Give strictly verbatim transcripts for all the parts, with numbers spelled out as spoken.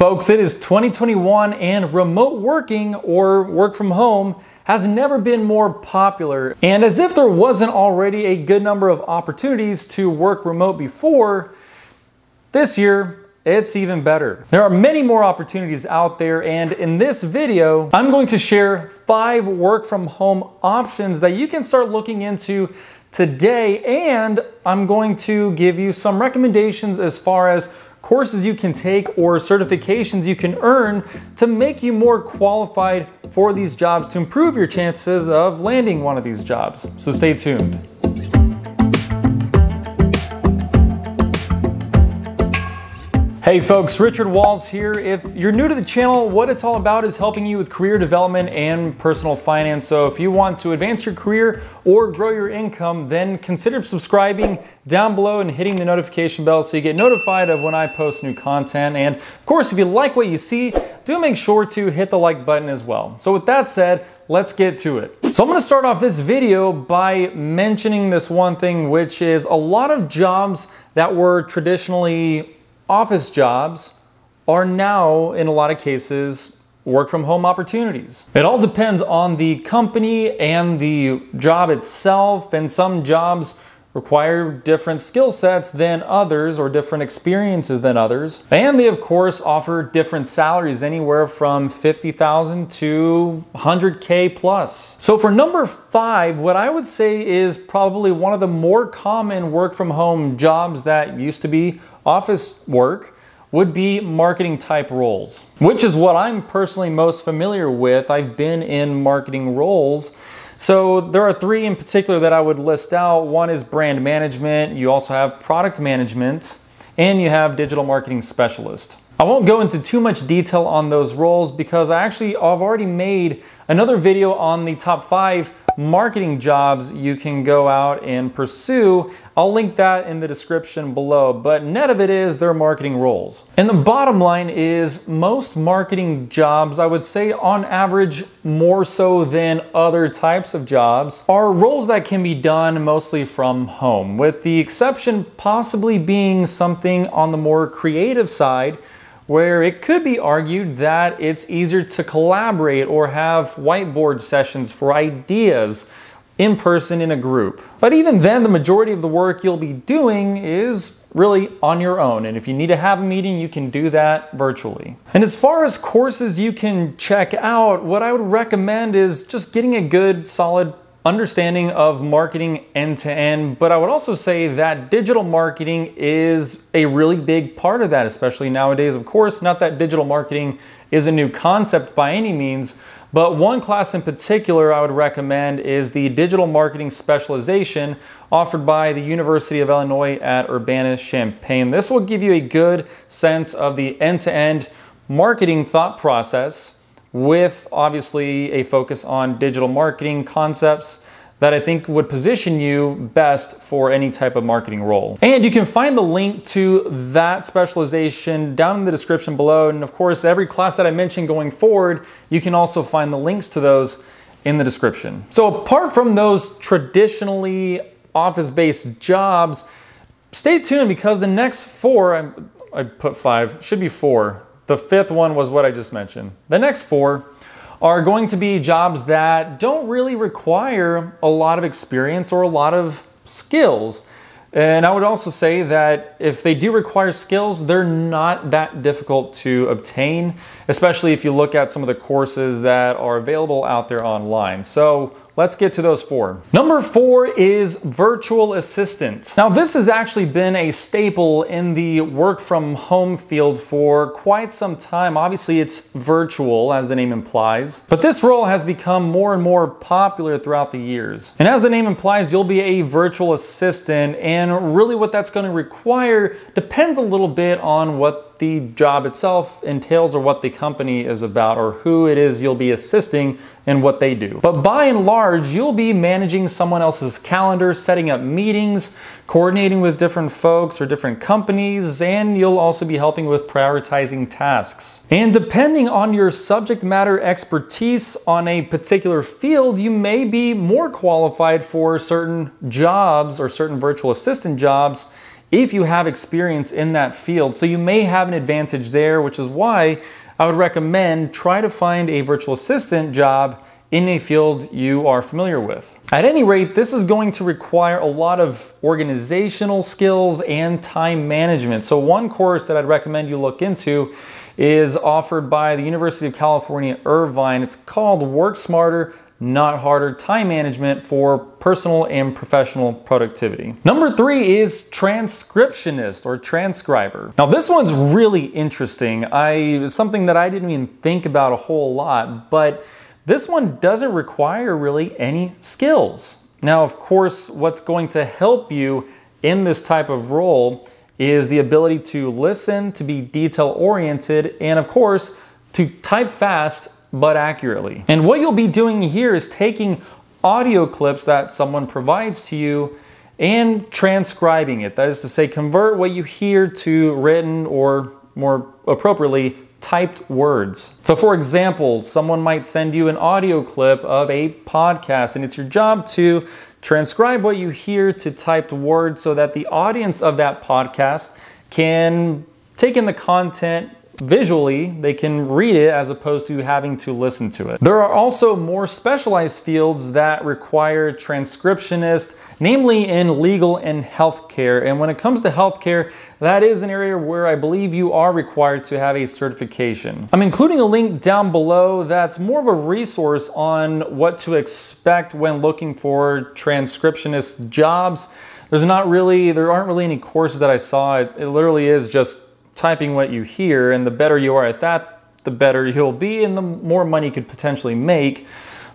Folks, it is twenty twenty-one and remote working or work from home has never been more popular. And as if there wasn't already a good number of opportunities to work remote before, this year it's even better. There are many more opportunities out there, and in this video, I'm going to share five work from home options that you can start looking into today, and I'm going to give you some recommendations as far as courses you can take or certifications you can earn to make you more qualified for these jobs, to improve your chances of landing one of these jobs. So stay tuned. Hey folks, Richard Walls here. If you're new to the channel, what it's all about is helping you with career development and personal finance. So if you want to advance your career or grow your income, then consider subscribing down below and hitting the notification bell so you get notified of when I post new content. And of course, if you like what you see, do make sure to hit the like button as well. So with that said, let's get to it. So I'm gonna start off this video by mentioning this one thing, which is a lot of jobs that were traditionally office jobs are now, in a lot of cases, work from home opportunities. It all depends on the company and the job itself, and some jobs require different skill sets than others or different experiences than others. And they, of course, offer different salaries, anywhere from fifty thousand to one hundred K plus. So for number five, what I would say is probably one of the more common work from home jobs that used to be office work would be marketing type roles, which is what I'm personally most familiar with. I've been in marketing roles. So there are three in particular that I would list out. One is brand management, you also have product management, and you have digital marketing specialist. I won't go into too much detail on those roles because I actually have already made another video on the top five marketing jobs you can go out and pursue. I'll link that in the description below, but net of it is they're marketing roles. And the bottom line is most marketing jobs, I would say on average, more so than other types of jobs, are roles that can be done mostly from home, with the exception possibly being something on the more creative side, where it could be argued that it's easier to collaborate or have whiteboard sessions for ideas in person in a group. But even then, the majority of the work you'll be doing is really on your own. And if you need to have a meeting, you can do that virtually. And as far as courses you can check out, what I would recommend is just getting a good, solid understanding of marketing end-to-end, but I would also say that digital marketing is a really big part of that, especially nowadays, of course. Not that digital marketing is a new concept by any means, but one class in particular I would recommend is the digital marketing specialization offered by the University of Illinois at Urbana-Champaign. This will give you a good sense of the end-to-end marketing thought process, with obviously a focus on digital marketing concepts that I think would position you best for any type of marketing role. And you can find the link to that specialization down in the description below. And of course, every class that I mentioned going forward, you can also find the links to those in the description. So apart from those traditionally office-based jobs, stay tuned because the next four, I put five, should be four. The fifth one was what I just mentioned. The next four are going to be jobs that don't really require a lot of experience or a lot of skills. And I would also say that if they do require skills, they're not that difficult to obtain, especially if you look at some of the courses that are available out there online. So let's get to those four. Number four is virtual assistant. Now, this has actually been a staple in the work from home field for quite some time. Obviously, it's virtual, as the name implies, but this role has become more and more popular throughout the years. And as the name implies, you'll be a virtual assistant, and really what that's going to require depends a little bit on what the job itself entails or what the company is about or who it is you'll be assisting and what they do. But by and large, you'll be managing someone else's calendar, setting up meetings, coordinating with different folks or different companies, and you'll also be helping with prioritizing tasks. And depending on your subject matter expertise on a particular field, you may be more qualified for certain jobs or certain virtual assistant jobs if you have experience in that field. So you may have an advantage there, which is why I would recommend try to find a virtual assistant job in a field you are familiar with. At any rate, this is going to require a lot of organizational skills and time management. So one course that I'd recommend you look into is offered by the University of California, Irvine. It's called Work Smarter, Not Harder: Time Management for Personal and Professional Productivity. Number three is transcriptionist or transcriber. Now this one's really interesting. I, it's something that I didn't even think about a whole lot, but this one doesn't require really any skills. Now, of course, what's going to help you in this type of role is the ability to listen, to be detail-oriented, and of course, to type fast but accurately. And what you'll be doing here is taking audio clips that someone provides to you and transcribing it. That is to say, convert what you hear to written or, more appropriately, typed words. So for example, someone might send you an audio clip of a podcast, and it's your job to transcribe what you hear to typed words so that the audience of that podcast can take in the content visually, they can read it as opposed to having to listen to it. There are also more specialized fields that require transcriptionists, namely in legal and healthcare. And when it comes to healthcare, that is an area where I believe you are required to have a certification. I'm including a link down below that's more of a resource on what to expect when looking for transcriptionist jobs. There's not really, there aren't really any courses that I saw. It, it literally is just typing what you hear, and the better you are at that, the better you'll be and the more money you could potentially make.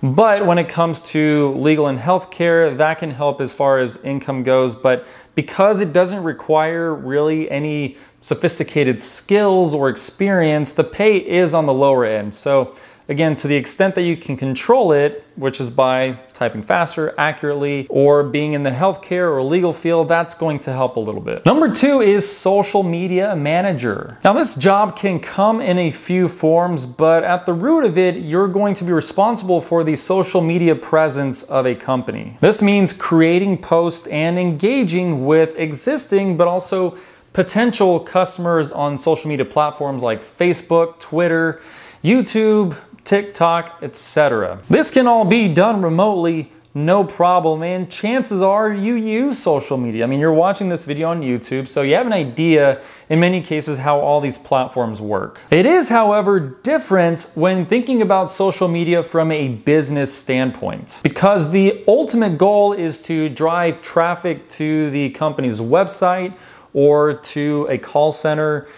But when it comes to legal and healthcare, that can help as far as income goes. But because it doesn't require really any sophisticated skills or experience, the pay is on the lower end. So again, to the extent that you can control it, which is by typing faster, accurately, or being in the healthcare or legal field, that's going to help a little bit. Number two is social media manager. Now this job can come in a few forms, but at the root of it, you're going to be responsible for the social media presence of a company. This means creating posts and engaging with existing, but also potential customers on social media platforms like Facebook, Twitter, YouTube, TikTok, et cetera. This can all be done remotely, no problem, and chances are you use social media. I mean, you're watching this video on YouTube, so you have an idea in many cases how all these platforms work. It is, however, different when thinking about social media from a business standpoint, because the ultimate goal is to drive traffic to the company's website or to a call center.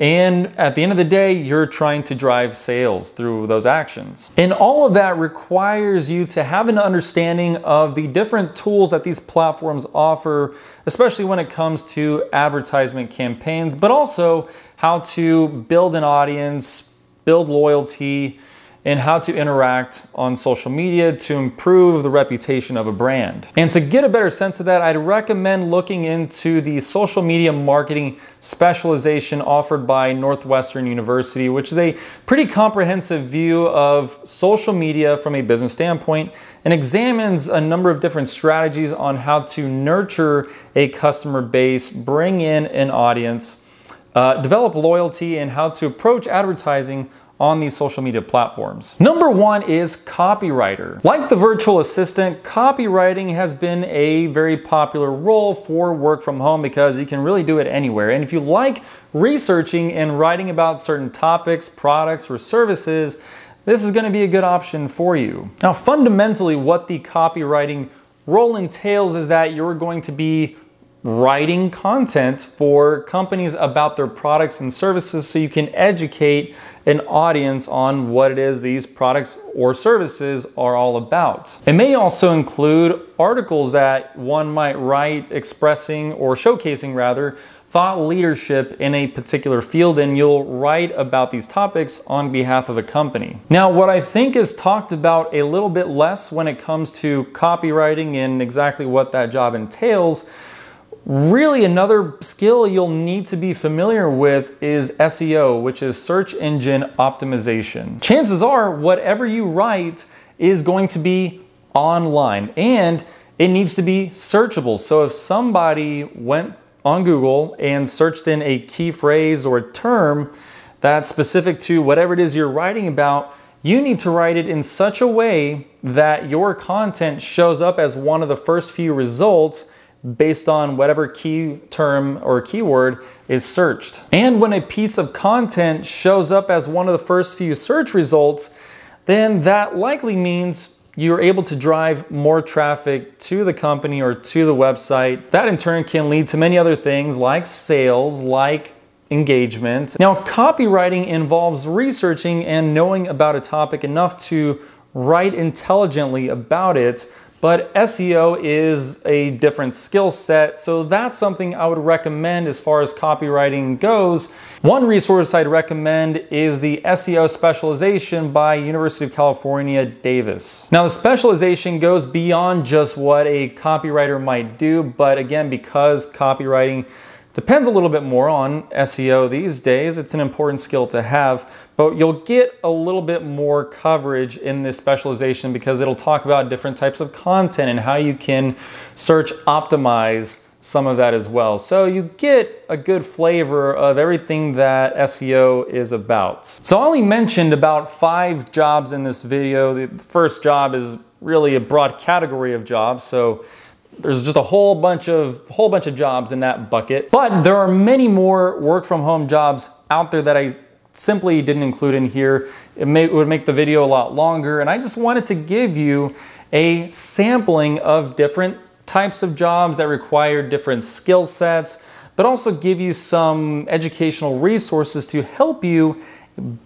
And at the end of the day, you're trying to drive sales through those actions. And all of that requires you to have an understanding of the different tools that these platforms offer, especially when it comes to advertisement campaigns, but also how to build an audience, build loyalty, and how to interact on social media to improve the reputation of a brand. And to get a better sense of that, I'd recommend looking into the social media marketing specialization offered by Northwestern University, which is a pretty comprehensive view of social media from a business standpoint and examines a number of different strategies on how to nurture a customer base, bring in an audience, uh, develop loyalty, and how to approach advertising on these social media platforms. Number one is copywriter. Like the virtual assistant, copywriting has been a very popular role for work from home because you can really do it anywhere. And if you like researching and writing about certain topics, products, or services, this is gonna be a good option for you. Now, fundamentally, what the copywriting role entails is that you're going to be writing content for companies about their products and services so you can educate an audience on what it is these products or services are all about. It may also include articles that one might write expressing or showcasing rather thought leadership in a particular field, and you'll write about these topics on behalf of a company. Now, what I think is talked about a little bit less when it comes to copywriting and exactly what that job entails, really another skill you'll need to be familiar with is S E O, which is search engine optimization. Chances are whatever you write is going to be online and it needs to be searchable. So if somebody went on Google and searched in a key phrase or a term that's specific to whatever it is you're writing about, you need to write it in such a way that your content shows up as one of the first few results based on whatever key term or keyword is searched. And when a piece of content shows up as one of the first few search results, then that likely means you're able to drive more traffic to the company or to the website. That in turn can lead to many other things like sales, like engagement. Now, copywriting involves researching and knowing about a topic enough to write intelligently about it, but S E O is a different skill set, so that's something I would recommend as far as copywriting goes. One resource I'd recommend is the S E O specialization by University of California, Davis. Now, the specialization goes beyond just what a copywriter might do, but again, because copywriting depends a little bit more on S E O these days, it's an important skill to have, but you'll get a little bit more coverage in this specialization because it'll talk about different types of content and how you can search optimize some of that as well. So you get a good flavor of everything that S E O is about. So I only mentioned about five jobs in this video. The first job is really a broad category of jobs, so there's just a whole bunch of whole bunch of jobs in that bucket, but there are many more work from home jobs out there that I simply didn't include in here. It, may, it would make the video a lot longer, and I just wanted to give you a sampling of different types of jobs that require different skill sets, but also give you some educational resources to help you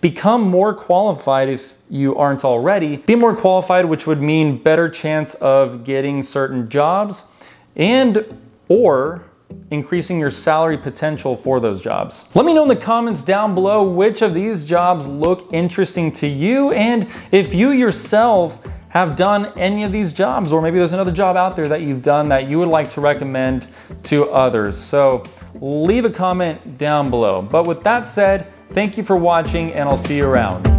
become more qualified if you aren't already. Be more qualified, which would mean better chance of getting certain jobs and or increasing your salary potential for those jobs. Let me know in the comments down below which of these jobs look interesting to you, and if you yourself have done any of these jobs, or maybe there's another job out there that you've done that you would like to recommend to others. So leave a comment down below. But with that said, thank you for watching, and I'll see you around.